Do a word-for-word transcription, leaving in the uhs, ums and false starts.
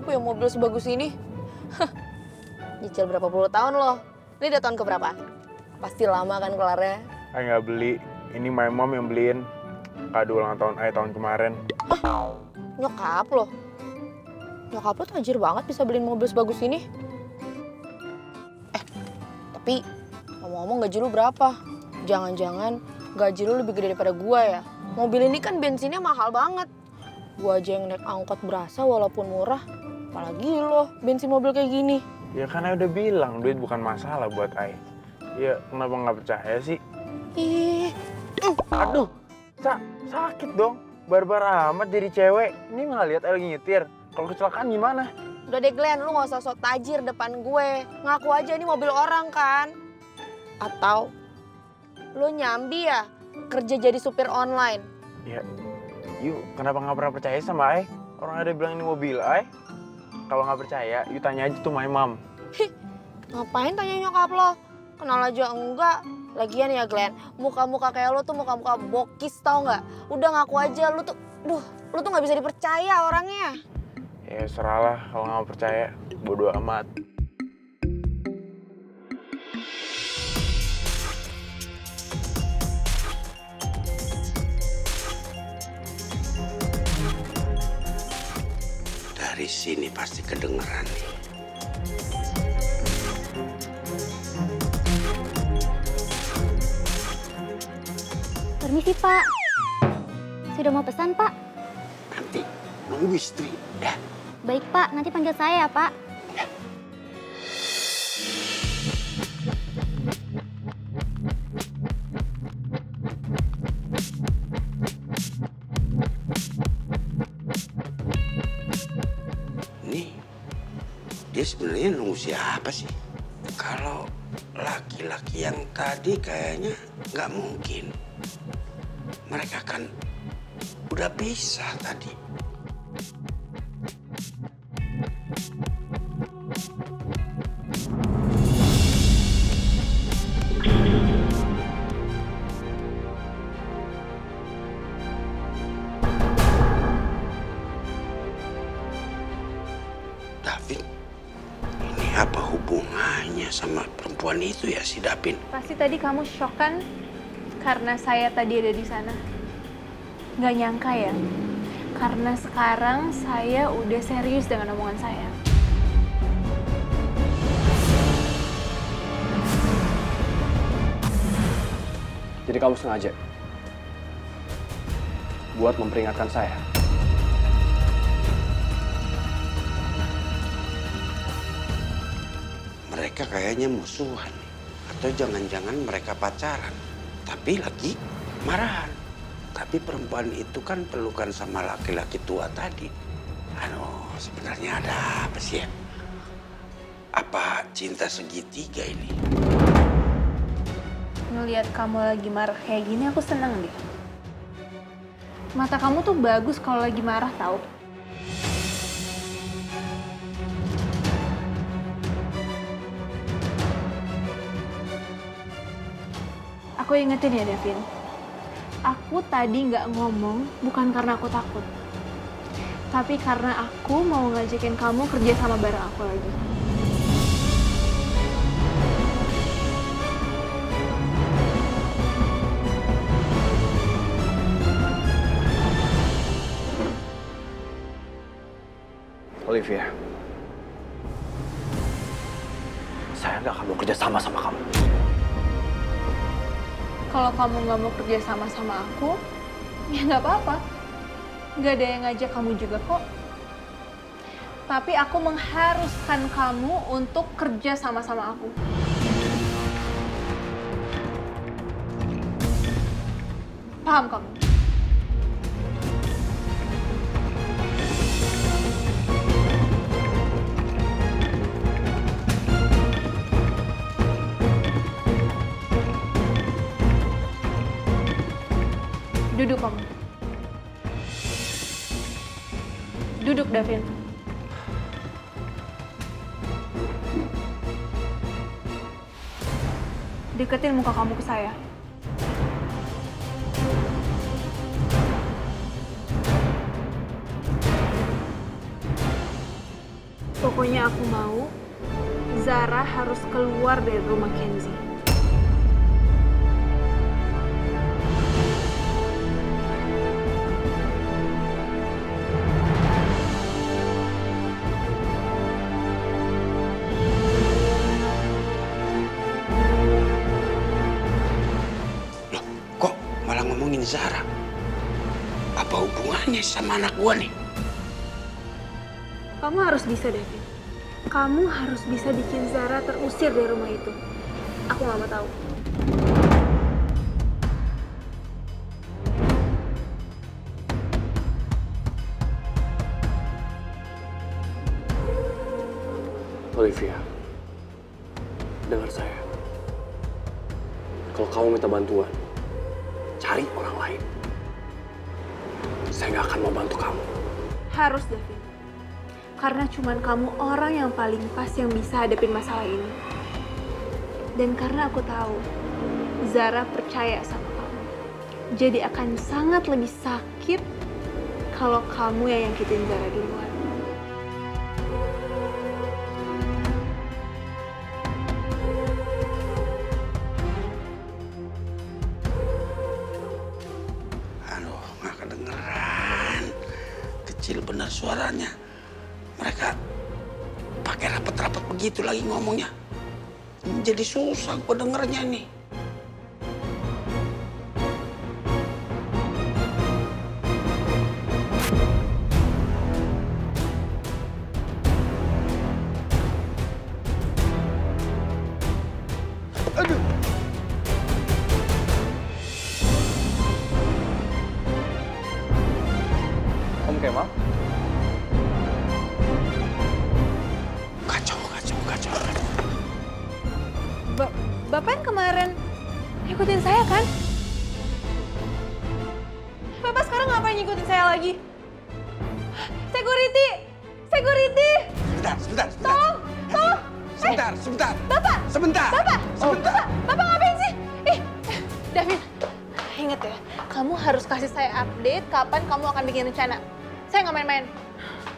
lu punya mobil sebagus ini. Nyicil berapa puluh tahun loh. Ini udah tahun keberapa? Pasti lama kan kelarnya. Ayah nggak beli. Ini my mom yang beliin. Kado ulang tahun ayah tahun kemarin. Ah, nyokap loh. Nyokap lo tajir banget bisa beliin mobil sebagus ini. Eh, tapi ngomong-ngomong gaji lu berapa? Jangan-jangan gaji lu lebih gede daripada gua ya. Mobil ini kan bensinnya mahal banget. Gua aja yang naik angkot berasa walaupun murah. Apalagi lo bensin mobil kayak gini. Ya kan ayah udah bilang, duit bukan masalah buat ayah. Ya kenapa nggak percaya sih? Ih, aduh, Sa sakit dong. Barbar amat jadi cewek. Ini nggak lihat ayah lagi nyetir. Kalau kecelakaan gimana? Udah deh Glenn, lu nggak usah sok tajir depan gue. Ngaku aja ini mobil orang kan? Atau lu nyambi ya kerja jadi supir online? Ya, yuk kenapa nggak pernah percaya sama ayah? Orang ada bilang ini mobil ayah. Kalau nggak percaya, yuk tanya aja tuh my mom. Hih, ngapain tanya nyokap lo? Kenal aja enggak. Lagian ya Glenn, muka-muka kayak lo tuh muka-muka bokis tau nggak? Udah ngaku aja, lo tuh, duh, lo tuh nggak bisa dipercaya orangnya. Ya seralah kalau nggak percaya, bodoh amat. Di sini pasti kedengeran nih. Permisi Pak, sudah mau pesan Pak? Nanti nunggu istri, ya. Baik Pak, nanti panggil saya ya Pak. Ya. Sebenarnya nunggu siapa sih? Kalau laki-laki yang tadi kayaknya nggak mungkin. Mereka kan udah bisa tadi. Itu ya si Davin. Pasti tadi kamu shock kan karena saya tadi ada di sana. Nggak nyangka ya, karena sekarang saya udah serius dengan omongan saya. Jadi kamu sengaja buat memperingatkan saya. Mereka kayaknya musuhan, atau jangan-jangan mereka pacaran, tapi lagi marahan. Tapi perempuan itu kan pelukan sama laki-laki tua tadi. Aduh, sebenarnya ada apa sih ya? Apa cinta segitiga ini? Ngelihat kamu lagi marah kayak gini, aku seneng deh. Mata kamu tuh bagus kalau lagi marah, tau? Aku ingetin ya, Davin. Aku tadi nggak ngomong bukan karena aku takut. Tapi karena aku mau ngajakin kamu kerja sama bareng aku lagi. Olivia. Saya nggak akan mau kerja sama sama kamu. Kalau kamu nggak mau kerja sama sama aku, ya nggak apa-apa. Nggak ada yang ngajak kamu juga kok. Tapi aku mengharuskan kamu untuk kerja sama sama aku. Paham kamu? Duduk kamu. Duduk, Davin. Deketin muka kamu ke saya. Pokoknya aku mau Zara harus keluar dari rumah Kenzie. Loh, kok malah ngomongin Zara? Apa hubungannya sama anak gua nih? Kamu harus bisa, Davin. Kamu harus bisa bikin Zara terusir dari rumah itu. Aku nggak mau tahu. Olivia, dengar saya. Kalau kamu minta bantuan, cari orang lain. Saya nggak akan mau bantu kamu. Harus, Davin. Karena cuman kamu orang yang paling pas yang bisa hadapin masalah ini. Dan karena aku tahu, Zara percaya sama kamu. Jadi akan sangat lebih sakit kalau kamu yang nyakitin Zara duluan. Aduh, nggak kedengeran. Kecil bener suaranya. Mereka pakai rapat-rapat begitu lagi ngomongnya. Jadi susah gue dengernya nih. Aduh. Om Kemal? Bapak kemarin ngikutin saya, kan? Bapak sekarang ngapain ngikutin saya lagi? Security! Security! Sebentar, sebentar, sebentar. Tolong, tolong. Sebentar, eh. sebentar. Bapak! Sebentar! Bapak! Sebentar! Bapak, Bapak ngapain sih? Ih, Davin, inget ya, kamu harus kasih saya update kapan kamu akan bikin rencana. Saya nggak main-main.